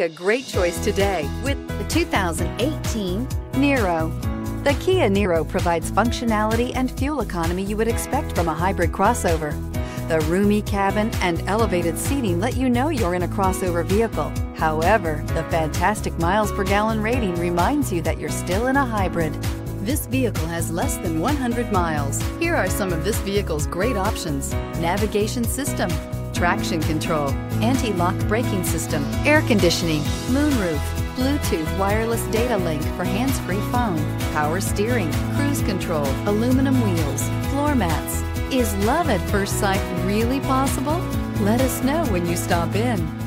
A great choice today with the 2018 Niro. The Kia Niro provides functionality and fuel economy you would expect from a hybrid crossover. The roomy cabin and elevated seating let you know you're in a crossover vehicle. However, the fantastic miles per gallon rating reminds you that you're still in a hybrid. This vehicle has less than 100 miles. Here are some of this vehicle's great options: navigation system, traction control, anti-lock braking system, air conditioning, moonroof, Bluetooth wireless data link for hands-free phone, power steering, cruise control, aluminum wheels, floor mats. Is love at first sight really possible? Let us know when you stop in.